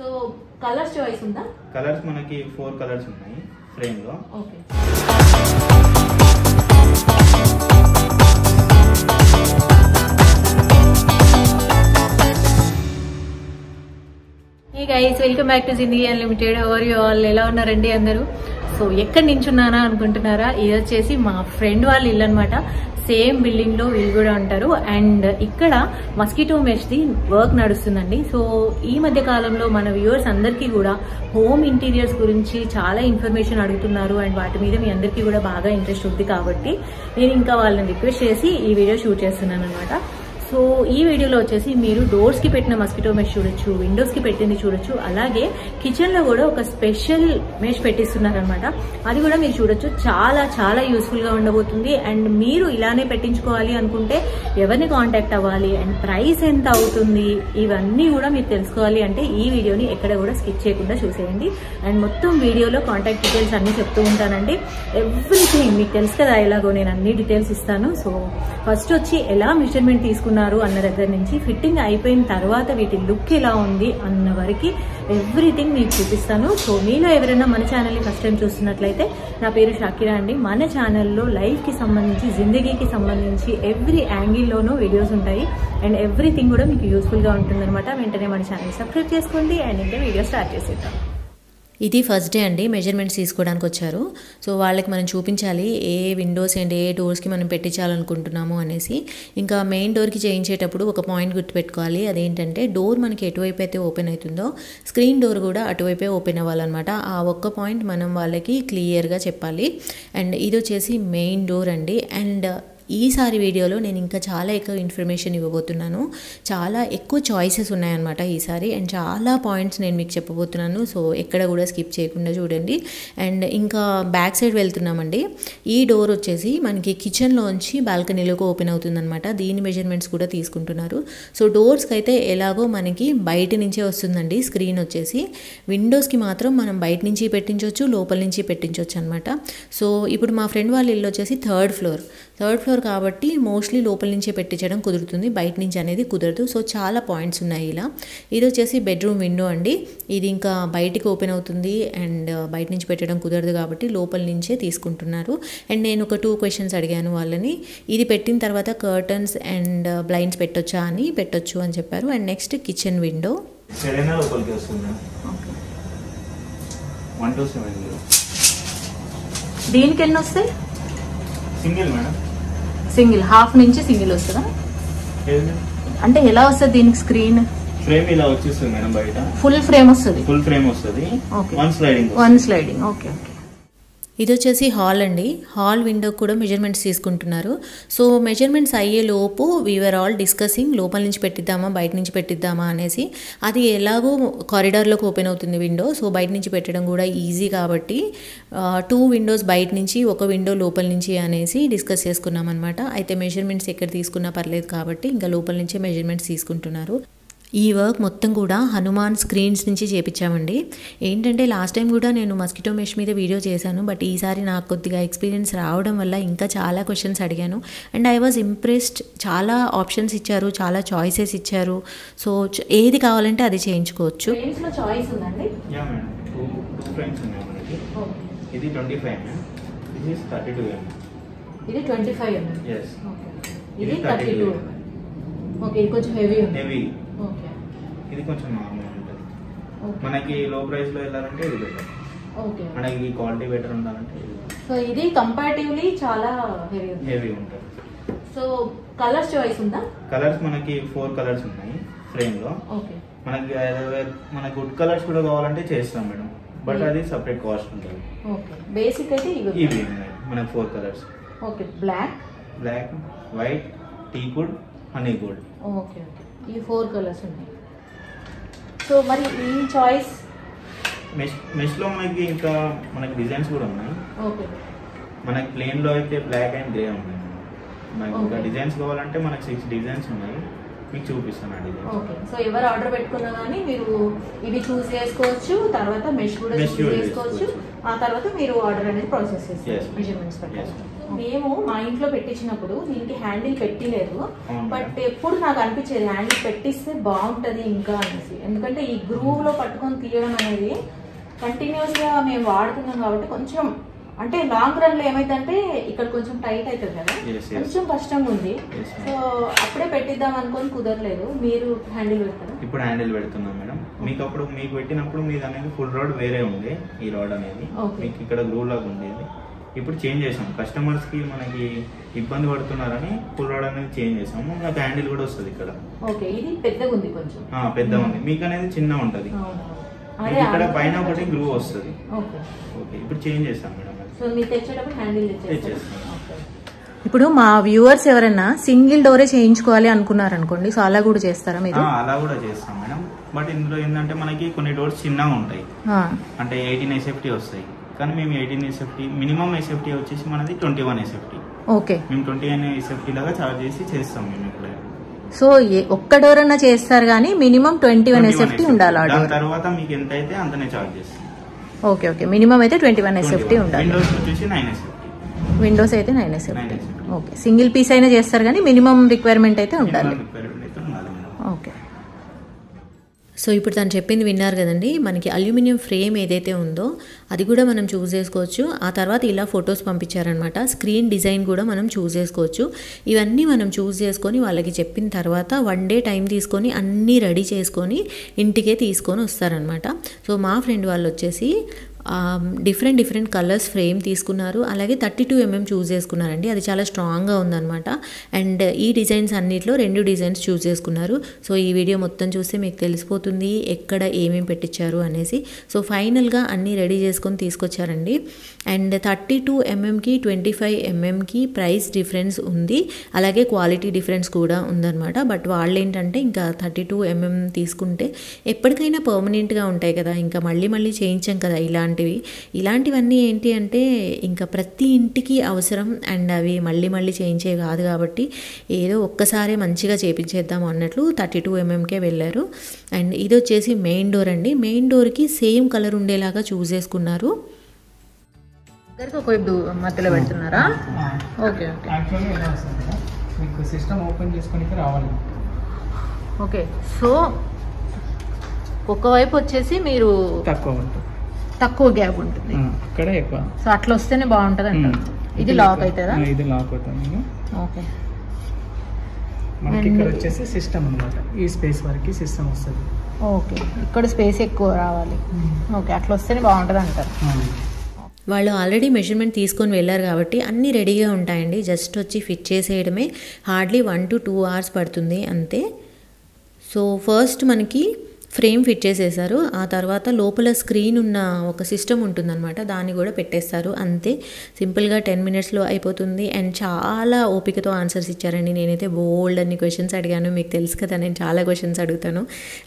So colours choice ఉందా? Colours మనకి 4 colours ఉన్నాయి ఫ్రేమ్ లో. Okay hey guys, welcome back to Zindagi unlimited. Ever you all, ఎలా ఉన్నారండి అందరూ? సో ఎక్కడ నించున్నానా అనుకుంటున్నారా? ఇది వచ్చేసి మా ఫ్రెండ్ వాళ్ళ ఇల్లు అనమాట. సేమ్ బిల్డింగ్లో వీళ్ళు కూడా ఉంటారు. అండ్ ఇక్కడ మస్కిటో మెష్ది వర్క్ నడుస్తుందండి. సో ఈ మధ్య కాలంలో మన వ్యూవర్స్ అందరికీ కూడా హోమ్ ఇంటీరియర్స్ గురించి చాలా ఇన్ఫర్మేషన్ అడుగుతున్నారు. అండ్ వాటి మీద మీ అందరికీ కూడా బాగా ఇంట్రెస్ట్ ఉంది కాబట్టి నేను ఇంకా వాళ్ళని రిక్వెస్ట్ చేసి ఈ వీడియో షూట్ చేస్తున్నాను అనమాట. సో ఈ వీడియోలో వచ్చేసి మీరు డోర్స్కి పెట్టిన మస్కిటో మెష్ చూడొచ్చు, విండోస్కి పెట్టింది చూడొచ్చు, అలాగే కిచెన్లో కూడా ఒక స్పెషల్ మెష్ పెట్టిస్తున్నారనమాట. అది కూడా మీరు చూడొచ్చు. చాలా చాలా యూస్ఫుల్గా ఉండబోతుంది. అండ్ మీరు ఇలానే పెట్టించుకోవాలి అనుకుంటే ఎవరిని కాంటాక్ట్ అవ్వాలి అండ్ ప్రైస్ ఎంత అవుతుంది, ఇవన్నీ కూడా మీరు తెలుసుకోవాలి అంటే ఈ వీడియోని ఎక్కడ కూడా స్కిప్ చేయకుండా చూసేయండి. అండ్ మొత్తం వీడియోలో కాంటాక్ట్ డీటెయిల్స్ అన్నీ చెప్తూ ఉంటానండి. ఎవ్రీథింగ్ మీకు తెలుసు కదా, ఎలాగో నేను అన్ని డీటెయిల్స్ ఇస్తాను. సో ఫస్ట్ వచ్చి ఎలా మెజర్మెంట్ తీసుకున్నాను అన్న దగ్గర నుంచి ఫిట్టింగ్ అయిపోయిన తర్వాత వీటి లుక్ ఎలా ఉంది అన్న వరకు ఎవ్రీథింగ్ మీకు చూపిస్తాను. సో మీలో ఎవరైనా మన ఛానల్ని ఫస్ట్ టైం చూస్తున్నట్లయితే, నా పేరు షాకిరా అండి. మన ఛానల్లో లైఫ్కి సంబంధించి, జిందగీకి సంబంధించి ఎవ్రీ యాంగిల్లోనూ వీడియోస్ ఉంటాయి. అండ్ ఎవ్రీథింగ్ కూడా మీకు యూస్ఫుల్గా ఉంటుందన్నమాట. వెంటనే మన ఛానల్ సబ్స్క్రైబ్ చేసుకోండి అండ్ ఇంకా వీడియో స్టార్ట్ చేసేద్దాం. ఇది ఫస్ట్ డే అండి, మెజర్మెంట్స్ తీసుకోవడానికి వచ్చారు. సో వాళ్ళకి మనం చూపించాలి ఏ విండోస్ అండ్ ఏ డోర్స్కి మనం పెట్టించాలనుకుంటున్నాము అనేసి. ఇంకా మెయిన్ డోర్కి చేయించేటప్పుడు ఒక పాయింట్ గుర్తుపెట్టుకోవాలి. అదేంటంటే డోర్ మనకి ఎటువైపు అయితే ఓపెన్ అవుతుందో స్క్రీన్ డోర్ కూడా అటువైపే ఓపెన్ అవ్వాలన్నమాట. ఆ ఒక్క పాయింట్ మనం వాళ్ళకి క్లియర్గా చెప్పాలి. అండ్ ఇది వచ్చేసి మెయిన్ డోర్ అండి. అండ్ ఈసారి వీడియోలో నేను ఇంకా చాలా ఎక్కువ ఇన్ఫర్మేషన్ ఇవ్వబోతున్నాను. చాలా ఎక్కువ చాయిసెస్ ఉన్నాయన్నమాట ఈసారి. అండ్ చాలా పాయింట్స్ నేను మీకు చెప్పబోతున్నాను. సో ఎక్కడ కూడా స్కిప్ చేయకుండా చూడండి. అండ్ ఇంకా బ్యాక్ సైడ్ వెళ్తున్నామండి. ఈ డోర్ వచ్చేసి మనకి కిచెన్లోంచి బాల్కనీలోకి ఓపెన్ అవుతుందన్నమాట. దీని మెజర్మెంట్స్ కూడా తీసుకుంటున్నారు. సో డోర్స్కి అయితే ఎలాగో మనకి బయట నుంచే వస్తుందండి స్క్రీన్ వచ్చేసి. విండోస్కి మాత్రం మనం బయట నుంచి పెట్టించవచ్చు, లోపల నుంచి పెట్టించవచ్చు అనమాట. సో ఇప్పుడు మా ఫ్రెండ్ వాళ్ళ ఇల్లు వచ్చేసి థర్డ్ ఫ్లోర్ కాబట్టి మోస్ట్లీ లోపల నుంచే పెట్టించడం కుదురుతుంది, బయట నుంచి అనేది కుదరదు. సో చాలా పాయింట్స్ ఉన్నాయి ఇలా. ఇది వచ్చేసి బెడ్రూమ్ విండో అండి. ఇది ఇంకా బయటికి ఓపెన్ అవుతుంది అండ్ బయట నుంచి పెట్టడం కుదరదు కాబట్టి లోపల నుంచే తీసుకుంటున్నారు. అండ్ నేను ఒక 2 క్వశ్చన్స్ అడిగాను వాళ్ళని. ఇది పెట్టిన తర్వాత కర్టన్స్ అండ్ బ్లైండ్స్ పెట్టొచ్చా అని. పెట్టొచ్చు అని చెప్పారు. And next kitchen window. దీనికి ఎన్ని వస్తాయి? సింగిల్ మేడం, సింగిల్ హాఫ్ నుంచి సింగిల్ వస్తుందా? అంటే ఎలా వస్తుంది దీనికి స్క్రీన్? ఫ్రేమ్ ఇలా వచ్చేస్తుంది మేడం, బయట ఫుల్ ఫ్రేమ్ వస్తుంది. ఫుల్ ఫ్రేమ్ వస్తుంది. One sliding. Okay okay. ఇది వచ్చేసి హాల్ అండి. హాల్ విండో కూడా మెజర్మెంట్స్ తీసుకుంటున్నారు. సో మెజర్మెంట్స్ అయ్యేలోపు వీఆర్ ఆల్ డిస్కసింగ్ లోపల నుంచి పెట్టిద్దామా బయట నుంచి పెట్టిద్దామా అనేసి. అది ఎలాగో కారిడార్లోకి ఓపెన్ అవుతుంది విండో. సో బయట నుంచి పెట్టడం కూడా ఈజీ కాబట్టి 2 విండోస్ బయట నుంచి, ఒక విండో లోపల నుంచి అనేసి డిస్కస్ చేసుకున్నాం అనమాట. అయితే మెజర్మెంట్స్ ఎక్కడ తీసుకున్నా పర్లేదు కాబట్టి ఇంకా లోపల నుంచే మెజర్మెంట్స్ తీసుకుంటున్నారు. ఈ వర్క్ మొత్తం కూడా హనుమాన్ స్క్రీన్స్ నుంచి చేపించామండి. ఏంటంటే లాస్ట్ టైం కూడా నేను మస్కిటో మెష్ మీద వీడియో చేశాను. బట్ ఈసారి నాకు కొద్దిగా ఎక్స్పీరియన్స్ రావడం వల్ల ఇంకా చాలా క్వశ్చన్స్ అడిగాను. And I was impressed. చాలా ఆప్షన్స్ ఇచ్చారు, చాలా చాయిసెస్ ఇచ్చారు. సో ఏది కావాలంటే అది చేయించుకోవచ్చు. ఓకే, ఇది కొంచెం నార్మల్ ఉంటుంది. మనకి లో ప్రైస్ లో వెళ్ళాలంటే ఇది బెటర్. ఓకే, మనకి క్వాలిటీ బెటర్ ఉండాలంటే ఇది. సో ఇది కంపారిటివ్లీ చాలా హెవీ ఉంటుంది. సో కలర్స్ చాయిస్ ఉందా? కలర్స్ మనకి 4 కలర్స్ ఉన్నాయి ఫ్రేమ్ లో. ఓకే, మనకి గుడ్ కలర్స్ కూడా కావాలంటే చేస్తాం మేడం. బట్ అది సెపరేట్ కాస్ట్ ఉంటుంది. ఓకే, బేసిక్ అయితే ఇవి మనకి 4 colours. Okay, black, white, teak wood, honey wood. Okay okay, ఈ 4 కలర్స్ ఉన్నాయి. సో మరి ఈ చాయిస్ మెష్ లో మనకి ఇంకా మనకి డిజైన్స్ కూడా ఉన్నాయి. ఓకే, మనకి ప్లేన్ లో అయితే బ్లాక్ అండ్ గ్రే ఉన్నాయి. మనకి ఇంకా డిజైన్స్ కావాలంటే మనకి 6 డిజైన్స్ ఉన్నాయి. మీకు చూపిస్తానండి. ఓకే, సో ఎవరు ఆర్డర్ పెట్టుకున్నా గానీ మీరు ఇది చూస్ చేసుకోవచ్చు, తర్వాత మెష్ కూడా చూస్ చేసుకోవచ్చు, ఆ తర్వాత మీరు ఆర్డర్ అనేది ప్రాసెస్ చేస్తారు మెజర్మెంట్స్ ప్రకారం. మేము మా ఇంట్లో పెట్టించినప్పుడు దీనికి హ్యాండిల్ పెట్టలేదు, బట్ ఎప్పుడు నాకు అనిపించేది హ్యాండిల్ పెట్టిస్తే బాగుంటది ఇంకా అనేసి. ఎందుకంటే ఈ గ్రూవ్ లో పట్టుకొని తీయడం అనేది కంటిన్యూస్ గా మేము వాడుతున్నాం కాబట్టి కొంచెం అంటే లాంగ్ రన్ లో ఏమైందంటే ఇక్కడ కొంచెం టైట్ అవుతుంది కదా, కొంచెం కష్టంగా ఉంది. సో అప్పుడే పెట్టిద్దాం అనుకోని కుదరలేదు. మీరు హ్యాండిల్ పెడతారు ఇప్పుడు? హ్యాండిల్ పెడుతున్నాం మేడం. మీకు అప్పుడు మీకు పెట్టినప్పుడు మీది అనేది ఫుల్ రోడ్ వేరే ఉంది, ఈ రోడ్ అనేది మీకు ఇక్కడ గ్రూవ్ లాగా ఉండేది. ఇప్పుడు చేంజ్ చేసాము, కస్టమర్స్ కి మనకి ఇబ్బంది పడుతున్నారని ఫుల్ రోడ్ అనేది చేంజ్ చేసాము. నాకు హ్యాండిల్ కూడా వస్తుంది ఇక్కడ. ఓకే, ఇది పెద్దగా ఉంది కొంచెం. పెద్దగా ఉంది, మీకు అనేది చిన్న ఉంటది. ఇక్కడ పైన ఒకటి గ్రూవ్ వస్తుంది. ఓకే, ఇప్పుడు చేంజ్ చేసాం మేడం. ఇప్పుడు మా వ్యూవర్స్ ఎవరైనా సింగిల్ డోరే చేయించుకోవాలి అనుకున్నారు అనుకోండి, సో అలా కూడా చేస్తారా మీరు? అలా కూడా చేస్తాం మేడం, బట్ ఇందులో ఏంటంటే మనకి కొన్ని డోర్స్ చిన్నగా ఉంటాయి, అంటే 18 SFT వస్తాయి. కానీ మేము 18 SFT మినిమం SFT వచ్చేసి మనది 21 SFT. ఓకే, మేము 21 SFT లాగా చార్జ్ చేసి చేస్తాం మేము ఇక్కడ. సో ఒక్క డోర్ అన్నా చేస్తారు కానీ మినిమం 21 SFT ఉండాలి. దాని తర్వాత మీకు ఎంత అయితే అంతనే చార్జ్ చేస్తాం. ఓకే, ఓకే, మినిమం అయితే 21 SFT ఉండాలి. విండోస్ వచ్చేసి 9 SFT. విండోస్ అయితే 9 SFT. ఓకే, సింగిల్ పీస్ అయినా చేస్తారు కానీ మినిమం రిక్వైర్మెంట్ అయితే ఉండాలి. ఓకే, సో ఇప్పుడు తను చెప్పింది విన్నారు కదండి. మనకి అల్యూమినియం ఫ్రేమ్ ఏదైతే ఉందో అది కూడా మనం చూస్ చేసుకోవచ్చు. ఆ తర్వాత ఇలా ఫొటోస్ పంపించారనమాట. స్క్రీన్ డిజైన్ కూడా మనం చూస్ చేసుకోవచ్చు. ఇవన్నీ మనం చూస్ చేసుకొని వాళ్ళకి చెప్పిన తర్వాత 1 డే టైం తీసుకొని అన్నీ రెడీ చేసుకొని ఇంటికే తీసుకొని వస్తారనమాట. సో మా ఫ్రెండ్ వాళ్ళు వచ్చేసి డిఫరెంట్ కలర్స్ ఫ్రేమ్ తీసుకున్నారు, అలాగే 32 mm చూస్ చేసుకున్నారండి. అది చాలా స్ట్రాంగ్గా ఉందన్నమాట. అండ్ ఈ డిజైన్స్ అన్నిట్లో 2 డిజైన్స్ చూస్ చేసుకున్నారు. సో ఈ వీడియో మొత్తం చూస్తే మీకు తెలిసిపోతుంది ఎక్కడ ఏమేమి పెట్టించారు అనేసి. సో ఫైనల్గా అన్నీ రెడీ చేసుకొని తీసుకొచ్చారండి. అండ్ 32 mmకి 25 mmకి ప్రైస్ డిఫరెన్స్ ఉంది, అలాగే క్వాలిటీ డిఫరెన్స్ కూడా ఉందన్నమాట. బట్ వాళ్ళు ఏంటంటే ఇంకా 32 mm తీసుకుంటే ఎప్పటికైనా పర్మనెంట్గా ఉంటాయి కదా, ఇంకా మళ్ళీ చేయించాం కదా ఇలాంటివన్నీ ఏంటి అంటే ఇంకా ప్రతి ఇంటికి అవసరం. అండ్ అవి మళ్ళీ చేయించేవి కాదు కాబట్టి ఏదో ఒక్కసారి మంచిగా చేయించేద్దాం అన్నట్లు 32 mmకే వెళ్ళారు. అండ్ ఇది వచ్చేసి మెయిన్ డోర్ అండి. మెయిన్ డోర్కి సేమ్ కలర్ ఉండేలాగా చూస్ చేసుకున్నారు. ఒకవైపు మధ్యలో పెడుతున్నారా? ఓకే, ఓకే, సో ఒకవైపు వచ్చేసి మీరు తక్కువ గ్యాప్ ఉంటుంది, ఇక్కడ ఎక్కువ. సో అట్లా వస్తేనే బాగుంటది అంట. ఇది లాక్ అవుతుందా? ఇది లాక్ అవుతుంది. ఓకే, మనకి ఇక్కడ వచ్చేసి సిస్టమ్ అన్నమాట. ఈ స్పేస్ వరకు సిస్టమ్ వస్తుంది. ఓకే, ఇక్కడ స్పేస్ ఎక్కువ రావాలి. ఓకే, అట్లా వస్తేనే బాగుంటది అంటారు. వాళ్ళు ఆల్రెడీ మెజర్మెంట్ తీసుకొని వెళ్ళారు కాబట్టి అన్నీ రెడీగా ఉంటాయండి. జస్ట్ వచ్చి ఫిట్ చేసేయడమే. హార్డ్లీ 1 to 2 hours పడుతుంది అంతే. సో ఫస్ట్ మనకి ఫ్రేమ్ ఫిట్ చేసేసారు, ఆ తర్వాత లోపల స్క్రీన్ ఉన్న ఒక సిస్టమ్ ఉంటుందన్నమాట, దాన్ని కూడా పెట్టేస్తారు అంతే. సింపుల్గా 10 minutesలో అయిపోతుంది. అండ్ చాలా ఓపికతో ఆన్సర్స్ ఇచ్చారండి. నేనైతే బోల్డ్ అన్ని క్వశ్చన్స్ అడిగాను, మీకు తెలుసు కదా నేను చాలా క్వశ్చన్స్ అడుగుతాను.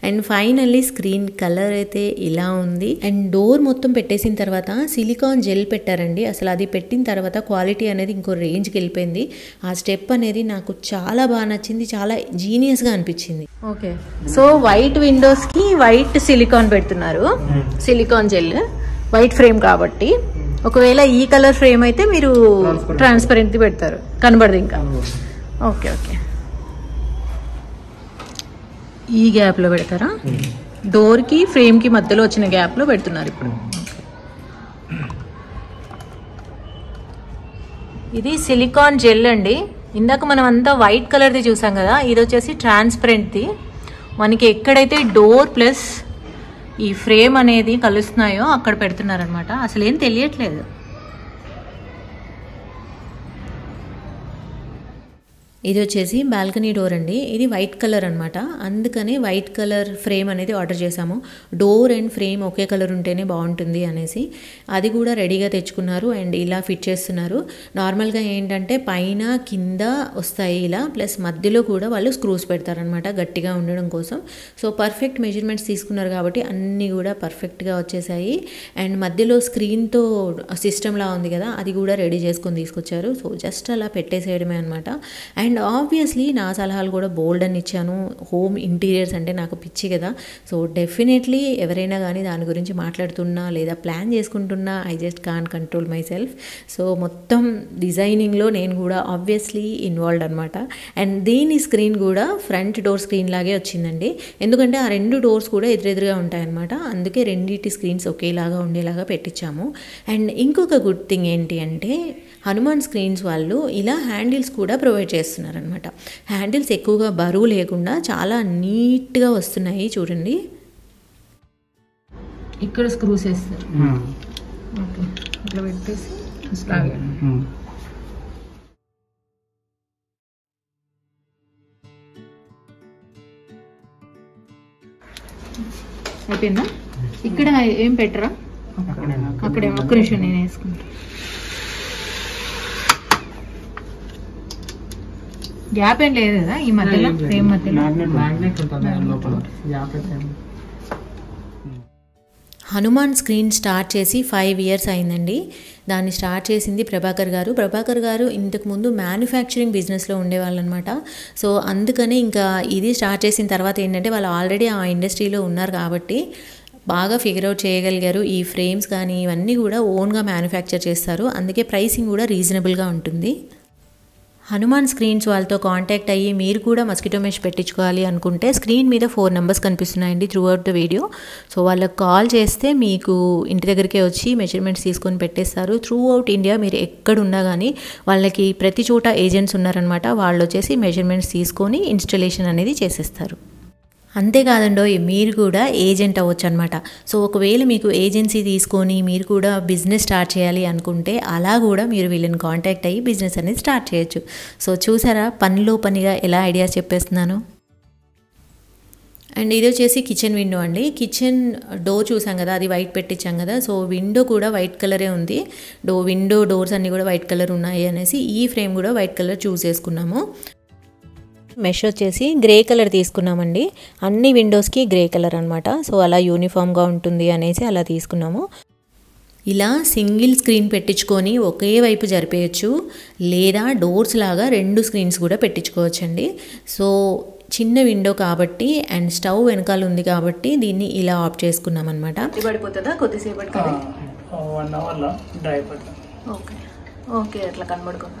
అండ్ ఫైనల్లీ స్క్రీన్ కలర్ అయితే ఇలా ఉంది. అండ్ డోర్ మొత్తం పెట్టేసిన తర్వాత సిలికాన్ జెల్ పెట్టారండి. అసలు అది పెట్టిన తర్వాత క్వాలిటీ అనేది ఇంకో రేంజ్కి వెళ్ళిపోయింది. ఆ స్టెప్ అనేది నాకు చాలా బాగా నచ్చింది, చాలా జీనియస్గా అనిపించింది. ఓకే, సో వైట్ విండోస్కి వైట్ సిలికాన్ పెడుతున్నారు, సిలికాన్ జెల్ వైట్ ఫ్రేమ్ కాబట్టి. ఒకవేళ ఈ కలర్ ఫ్రేమ్ అయితే మీరు ట్రాన్స్పరెంట్ పెడతారు, కనబడదు ఇంకా. ఓకే, ఓకే, ఈ గ్యాప్ లో పెడతారా? డోర్ కి ఫ్రేమ్ కి మధ్యలో వచ్చిన గ్యాప్ లో పెడుతున్నారు ఇప్పుడు. ఇది సిలికాన్ జెల్ అండి. ఇందాక మనం అంతా వైట్ కలర్ది చూసాం కదా, ఇది వచ్చేసి ట్రాన్స్పరెంట్ది. మనకి ఎక్కడైతే డోర్ ప్లస్ ఈ ఫ్రేమ్ అనేది కలుస్తున్నాయో అక్కడ పెడుతున్నారనమాట. అసలు ఏం తెలియట్లేదు. ఇది వచ్చేసి బాల్కనీ డోర్ అండి. ఇది వైట్ కలర్ అనమాట, అందుకనే వైట్ కలర్ ఫ్రేమ్ అనేది ఆర్డర్ చేసాము. డోర్ అండ్ ఫ్రేమ్ ఒకే కలర్ ఉంటేనే బాగుంటుంది అనేసి అది కూడా రెడీగా తెచ్చుకున్నారు. అండ్ ఇలా ఫిట్ చేస్తున్నారు. నార్మల్గా ఏంటంటే పైన కింద వస్తాయి ఇలా, ప్లస్ మధ్యలో కూడా వాళ్ళు స్క్రూస్ పెడతారనమాట గట్టిగా ఉండడం కోసం. సో పర్ఫెక్ట్ మెజర్మెంట్స్ తీసుకున్నారు కాబట్టి అన్నీ కూడా పర్ఫెక్ట్గా వచ్చేసాయి. అండ్ మధ్యలో స్క్రీన్తో సిస్టమ్లా ఉంది కదా, అది కూడా రెడీ చేసుకొని తీసుకొచ్చారు. సో జస్ట్ అలా పెట్టేసేయడమే అనమాట. అండ్ ఆబ్వియస్లీ నా సలహాలు కూడా బోల్డ్ అని ఇచ్చాను. హోమ్ ఇంటీరియర్స్ అంటే నాకు పిచ్చి కదా, సో డెఫినెట్లీ ఎవరైనా కానీ దాని గురించి మాట్లాడుతున్నా లేదా ప్లాన్ చేసుకుంటున్నా I just can't control my self. So మొత్తం డిజైనింగ్లో నేను కూడా ఆబ్వియస్లీ ఇన్వాల్వ్డ్ అనమాట. అండ్ దీని స్క్రీన్ కూడా ఫ్రంట్ డోర్ స్క్రీన్ లాగే వచ్చిందండి, ఎందుకంటే ఆ రెండు డోర్స్ కూడా ఎదురెదురుగా ఉంటాయన్నమాట, అందుకే రెండింటి స్క్రీన్స్ ఒకేలాగా ఉండేలాగా పెట్టించాము. అండ్ ఇంకొక గుడ్ థింగ్ ఏంటి అంటే హనుమాన్ స్క్రీన్స్ వాళ్ళు ఇలా హ్యాండిల్స్ కూడా ప్రొవైడ్ చేస్తున్నారనమాట. హ్యాండిల్స్ ఎక్కువగా బరువు లేకుండా చాలా నీట్గా వస్తున్నాయి చూడండి. ఇక్కడ స్క్రూస్ వేస్తారు, ఇట్లా పెట్టేసి అయిపోయిందా. ఇక్కడ ఏం పెట్టరా, అక్కడే ఒక్క నిమిషం నేను వేసుకుంటా. గ్యాప్ ఏం లేదు కదా ఈ మధ్యలో, ఫ్రేమ్ మధ్యలో హనుమాన్ స్క్రీన్ స్టార్ట్ చేసి 5 years అయిందండి. దాన్ని స్టార్ట్ చేసింది ప్రభాకర్ గారు. ప్రభాకర్ గారు ఇంతకుముందు మ్యానుఫ్యాక్చరింగ్ బిజినెస్లో ఉండేవాళ్ళు అనమాట. సో అందుకనే ఇంకా ఇది స్టార్ట్ చేసిన తర్వాత ఏంటంటే వాళ్ళు ఆల్రెడీ ఆ ఇండస్ట్రీలో ఉన్నారు కాబట్టి బాగా ఫిగర్ అవుట్ చేయగలిగారు. ఈ ఫ్రేమ్స్ కానీ ఇవన్నీ కూడా ఓన్గా మ్యానుఫ్యాక్చర్ చేస్తారు, అందుకే ప్రైసింగ్ కూడా రీజనబుల్గా ఉంటుంది. హనుమాన్ స్క్రీన్స్ వాళ్ళతో కాంటాక్ట్ అయ్యి మీరు కూడా మస్కిటో మెష్ పెట్టించుకోవాలి అనుకుంటే స్క్రీన్ మీద 4 numbers కనిపిస్తున్నాయండి throughout the video. So వాళ్ళకి కాల్ చేస్తే మీకు ఇంటి దగ్గరికే వచ్చి మెజర్మెంట్స్ తీసుకొని పెట్టేస్తారు. త్రూ అవుట్ ఇండియా మీరు ఎక్కడున్నా కానీ వాళ్ళకి ప్రతి చోట ఏజెంట్స్ ఉన్నారనమాట. వాళ్ళు వచ్చేసి మెజర్మెంట్స్ తీసుకొని ఇన్స్టలేషన్ అనేది చేసేస్తారు. అంతేకాదండి మీరు కూడా ఏజెంట్ అవ్వచ్చు అనమాట. సో ఒకవేళ మీకు ఏజెన్సీ తీసుకొని మీరు కూడా బిజినెస్ స్టార్ట్ చేయాలి అనుకుంటే అలా కూడా మీరు వీళ్ళని కాంటాక్ట్ అయ్యి బిజినెస్ అనేది స్టార్ట్ చేయొచ్చు. సో చూసారా పనిలో పనిగా ఎలా ఐడియాస్ చెప్పేస్తున్నాను. అండ్ ఇది వచ్చేసి కిచెన్ విండో అండి. కిచెన్ డోర్ చూసాం కదా, అది వైట్ పెట్టించాం కదా, సో విండో కూడా వైట్ కలరే ఉంది. విండో డోర్స్ అన్నీ కూడా వైట్ కలర్ ఉన్నాయి అనేసి ఈ ఫ్రేమ్ కూడా వైట్ కలర్ చూస్ చేసుకున్నాము. మెష్ వచ్చేసి గ్రే కలర్ తీసుకున్నామండి, అన్ని విండోస్కి గ్రే కలర్ అనమాట. సో అలా యూనిఫామ్గా ఉంటుంది అనేసి అలా తీసుకున్నాము. ఇలా సింగిల్ స్క్రీన్ పెట్టించుకొని ఒకే వైపు జరిపేయచ్చు, లేదా డోర్స్ లాగా 2 screens కూడా పెట్టించుకోవచ్చండి. సో చిన్న విండో కాబట్టి అండ్ స్టవ్ వెనకాల ఉంది కాబట్టి దీన్ని ఇలా ఆఫ్ చేసుకున్నాం అనమాట. పడిపోతుందా కొద్దిసేపటి ఓకే ఓకే అట్లా కనబడుకుంటా.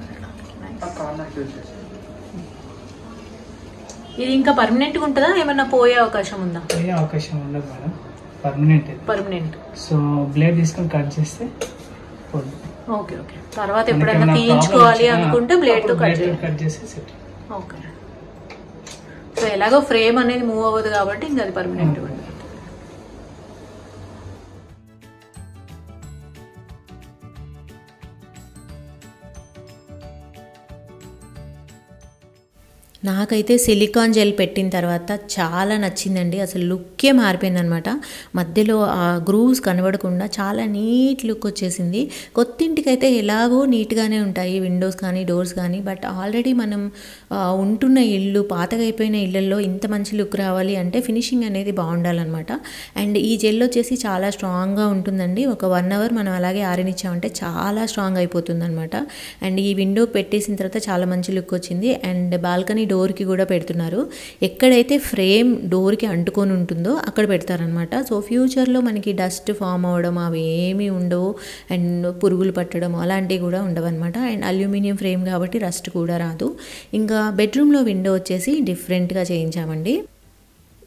ఇది ఇంకా పర్మనెంట్ గా ఉంటదా, ఏమన్నా పోయే అవకాశం ఉందా? పోయే అవకాశం ఉండదు మేడం, పర్మనెంట్. సో బ్లేడ్ తీసుకొని కట్ చేస్తే ఓకే ఓకే, తర్వాత ఎప్పుడైనా తీయించుకోవాలి అనుకుంటే బ్లేడ్ తో కట్ చేసి ఓకే. సో ఎలాగో ఫ్రేమ్ అనేది మూవ్ అవ్వదు కాబట్టి ఇంకా అది పర్మనెంట్ ఉండదు. నాకైతే సిలికాన్ జెల్ పెట్టిన తర్వాత చాలా నచ్చిందండి, అసలు లుక్కే మారిపోయిందనమాట. మధ్యలో ఆ గ్రూవ్స్ కనబడకుండా చాలా నీట్ లుక్ వచ్చేసింది. కొత్తింటికైతే ఎలాగో నీట్గానే ఉంటాయి విండోస్ కానీ డోర్స్ కానీ, బట్ ఆల్రెడీ మనం ఉంటున్న ఇల్లు పాతగైపోయిన ఇళ్ళల్లో ఇంత మంచి లుక్ రావాలి అంటే ఫినిషింగ్ అనేది బాగుండాలన్నమాట. అండ్ ఈ జెల్ వచ్చేసి చాలా స్ట్రాంగ్గా ఉంటుందండి. ఒక 1 hour మనం అలాగే ఆరనిచ్చామంటే చాలా స్ట్రాంగ్ అయిపోతుందన్నమాట. అండ్ ఈ విండో పెట్టేసిన తర్వాత చాలా మంచి లుక్ వచ్చింది. అండ్ బాల్కనీ డోర్కి కూడా పెడుతున్నారు, ఎక్కడైతే ఫ్రేమ్ డోర్కి అంటుకొని ఉంటుందో అక్కడ పెడతారనమాట. సో ఫ్యూచర్లో మనకి డస్ట్ ఫామ్ అవ్వడం అవి ఏమీ ఉండవు, అండ్ పురుగులు పట్టడం అలాంటివి కూడా ఉండవన్నమాట. అండ్ అల్యూమినియం ఫ్రేమ్ కాబట్టి రస్ట్ కూడా రాదు. ఇంకా బెడ్రూమ్లో విండో వచ్చేసి డిఫరెంట్గా చేయించామండి.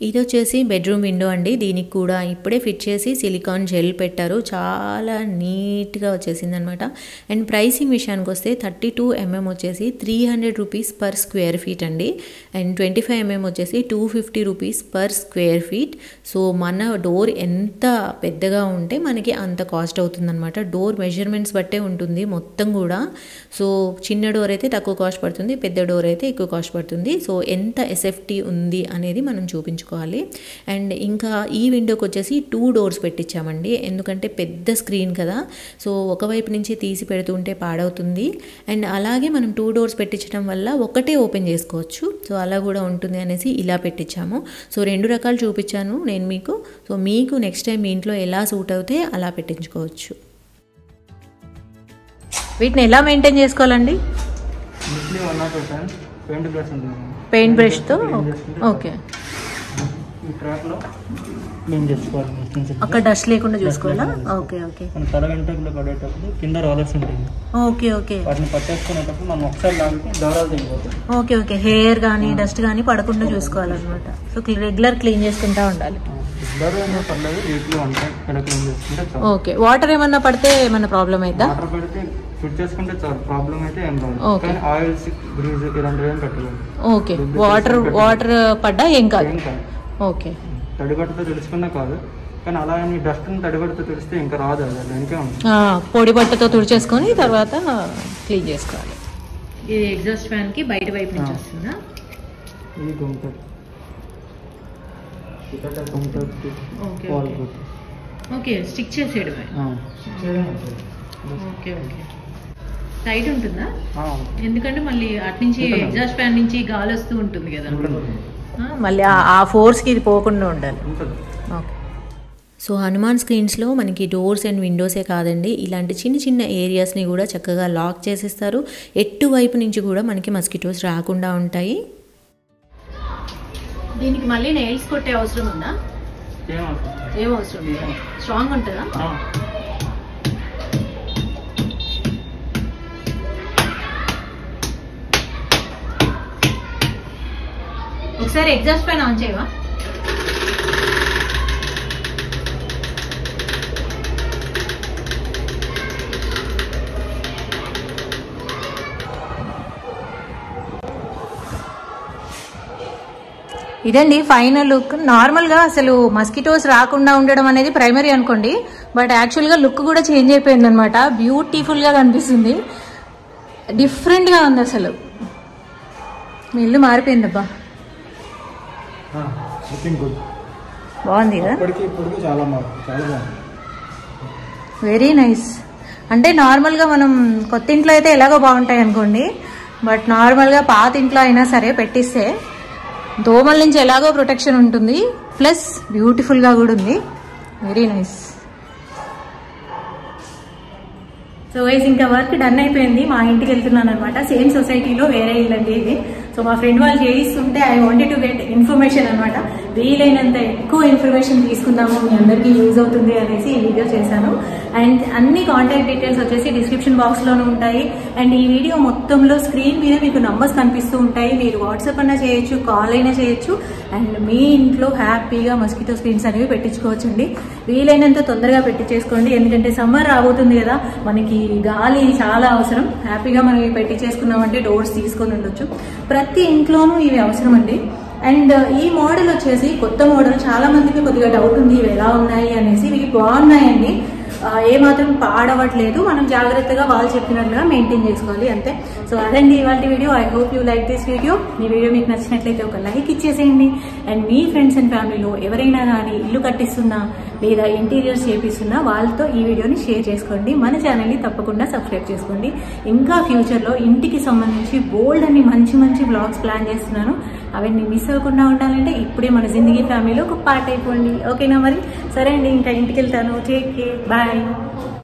ఇది వచ్చేసి బెడ్రూమ్ విండో అండి. దీనికి కూడా ఇప్పుడే ఫిట్ చేసి సిలికాన్ జెల్ పెట్టారు, చాలా నీట్గా వచ్చేసింది అనమాట. అండ్ ప్రైసింగ్ విషయానికి వస్తే 32 mm వచ్చేసి 300 rupees పర్ స్క్వేర్ ఫీట్ అండి. అండ్ 25 mm వచ్చేసి 250 rupees per square feet. So మన డోర్ ఎంత పెద్దగా ఉంటే మనకి అంత కాస్ట్ అవుతుందన్నమాట. డోర్ మెజర్మెంట్స్ బట్టే ఉంటుంది మొత్తం కూడా. సో చిన్న డోర్ అయితే తక్కువ కాస్ట్ పడుతుంది, పెద్ద డోర్ అయితే ఎక్కువ కాస్ట్ పడుతుంది. సో ఎంత SFT ఉంది అనేది మనం చూపించుకోవాలి. అండ్ ఇంకా ఈ విండోకి వచ్చేసి 2 doors పెట్టించామండి, ఎందుకంటే పెద్ద స్క్రీన్ కదా, సో ఒకవైపు నుంచి తీసి పెడుతుంటే పాడవుతుంది. అండ్ అలాగే మనం 2 doors పెట్టించడం వల్ల ఒకటే ఓపెన్ చేసుకోవచ్చు, సో అలా కూడా ఉంటుంది అనేసి ఇలా పెట్టించాము. సో 2 రకాలు చూపించాను నేను మీకు. సో మీకు నెక్స్ట్ టైం మీ ఇంట్లో ఎలా సూట్ అవుతే అలా పెట్టించుకోవచ్చు. వీటిని ఎలా మెయింటైన్ చేసుకోవాలండి? పెయింట్ బ్రష్ తో ఓకే ఈ ట్రాక్ లో మెయిన్ చేసుకోవాలి అక్కడ డస్ట్ లేకుండా చూసుకోవాలా ఓకే ఓకే మనం తలగంటకుల కడేటప్పుడు కింద రోలర్స్ ఉంటాయి ఓకే ఓకే వాటిని పట్టేసుకునేటప్పుడు మనం ఒకసారి లాగితే దారాలు తెగిపోతాయి ఓకే ఓకే హెయిర్ గాని డస్ట్ గాని పడకుండా చూసుకోవాలి అన్నమాట సో రెగ్యులర్ క్లీన్ చేసుకుంటా ఉండాలి రెగ్యులర్ అయినా పర్లేదు వీక్లీ వన్స్ అక్కడ క్లీన్ చేసుకుంటే చాలు ఓకే వాటర్ ఏమన్నా పడితే ఏమన్నా ప్రాబ్లం అయిదా వాటర్ పడితే వాటర్ పడ్డా ఏం కాదు అలా డస్ట్ తడిబట్టతో తుడిస్తే ఇంకా రాదు పొడి బట్టతో తుడిచేసుకొని తర్వాత క్లీన్ చేసుకోవాలి ఇది ఎగ్జాస్ట్ ఫ్యాన్ కి బయట వైపు నుంచి వస్తుందా ఇది గుంటది ఇక్కడ గుంటది ఓకే స్టిక్ చేసేయడమే ఓకే ఓకే సైడ్ ఉంటుందా ఎందుకంటే మళ్ళీ అటు నుంచి ఎగ్జాస్ట్ ఫ్యాన్ నుంచి గాలి వస్తూ ఉంటుంది కదా మళ్ళీ ఆ ఫోర్స్కి ఇది పోకుండా ఉండాలి ఓకే సో హనుమాన్ స్క్రీన్స్లో మనకి డోర్స్ అండ్ విండోసే కాదండి ఇలాంటి చిన్న చిన్న ఏరియాస్ని కూడా చక్కగా లాక్ చేసేస్తారు ఎటువైపు నుంచి కూడా మనకి మస్కిటోస్ రాకుండా ఉంటాయి దీనికి మళ్ళీ నెయిల్స్ కొట్టే అవసరం ఉందా ఏం అవసరం లేదు స్ట్రాంగ్ ఉంటుందా ఒకసారి ఎగ్జాస్ట్ ఫ్యాన్ ఆన్ చేయవా ఇదండి ఫైనల్ లుక్ నార్మల్గా అసలు మస్కిటోస్ రాకుండా ఉండడం అనేది ప్రైమరీ అనుకోండి బట్ యాక్చువల్గా లుక్ కూడా చేంజ్ అయిపోయింది అనమాట బ్యూటిఫుల్గా కనిపిస్తుంది డిఫరెంట్గా ఉంది అసలు మీ ఇల్లు మారిపోయింది అబ్బా బాగుంది కదా వెరీ నైస్ అంటే నార్మల్గా మనం కొత్త ఇంట్లో అయితే ఎలాగో బాగుంటాయి అనుకోండి బట్ నార్మల్గా పాత ఇంట్లో అయినా సరే పెట్టిస్తే దోమల నుంచి ఎలాగో ప్రొటెక్షన్ ఉంటుంది ప్లస్ బ్యూటిఫుల్గా కూడా ఉంది వెరీ నైస్ సో వైజ్ ఇంకా వర్క్ డన్ అయిపోయింది మా ఇంటికి వెళ్తున్నాను అనమాట సేమ్ సొసైటీలో వేరే ఇల్లండి ఇది సో మా ఫ్రెండ్ వాళ్ళు చేయిస్తుంటే I wanted to get information అనమాట వీలైనంత ఎక్కువ ఇన్ఫర్మేషన్ తీసుకుందాము మీ అందరికీ యూజ్ అవుతుంది అనేసి ఈ వీడియో చేశాను అండ్ అన్ని కాంటాక్ట్ డీటెయిల్స్ వచ్చేసి డిస్క్రిప్షన్ బాక్స్లోనే ఉంటాయి అండ్ ఈ వీడియో మొత్తంలో స్క్రీన్ మీద మీకు నంబర్స్ కనిపిస్తూ ఉంటాయి మీరు వాట్సాప్ అయినా చేయొచ్చు కాల్ అయినా చేయొచ్చు అండ్ మీ ఇంట్లో హ్యాపీగా మస్కిటో స్క్రీన్స్ అనేవి పెట్టించుకోవచ్చండి వీలైనంత తొందరగా పెట్టించేసుకోండి ఎందుకంటే సమ్మర్ రాబోతుంది కదా మనకి గాలి చాలా అవసరం హ్యాపీగా మనం ఇవి పెట్టించేసుకున్నామంటే డోర్స్ తీసుకొని ఉండొచ్చు ప్రతి ఇంట్లోనూ ఇవి అవసరం అండి అండ్ ఈ మోడల్ వచ్చేసి కొత్త మోడల్ చాలా మందికి కొద్దిగా డౌట్ ఉంది ఇవి ఎలా ఉన్నాయి అనేసి ఇవి బాగున్నాయండి ఏమాత్రం పాడవట్లేదు మనం జాగ్రత్తగా వాళ్ళు చెప్పినట్లుగా మెయింటైన్ చేసుకోవాలి అంతే సో అదండి ఇవాళ video I hope you like this video మీ వీడియో మీకు నచ్చినట్లయితే ఒక లైక్ ఇచ్చేసేయండి అండ్ మీ ఫ్రెండ్స్ అండ్ ఫ్యామిలీలో ఎవరైనా కానీ ఇల్లు కట్టిస్తున్నా లేదా ఇంటీరియర్స్ చేపిస్తున్నా వాళ్ళతో ఈ వీడియోని షేర్ చేసుకోండి మన ఛానల్ని తప్పకుండా సబ్స్క్రైబ్ చేసుకోండి ఇంకా ఫ్యూచర్లో ఇంటికి సంబంధించి బోల్డ్ అని మంచి మంచి బ్లాగ్స్ ప్లాన్ చేస్తున్నాను అవన్నీ మిస్ అవ్వకుండా ఉండాలంటే ఇప్పుడే మన జిందగీ ఫ్యామిలీలో ఒక పార్ట్ అయిపోండి ఓకేనా మరి సరే అండి ఇంకా ఇంటికి వెళ్తాను టేక్ కేర్ బాయ్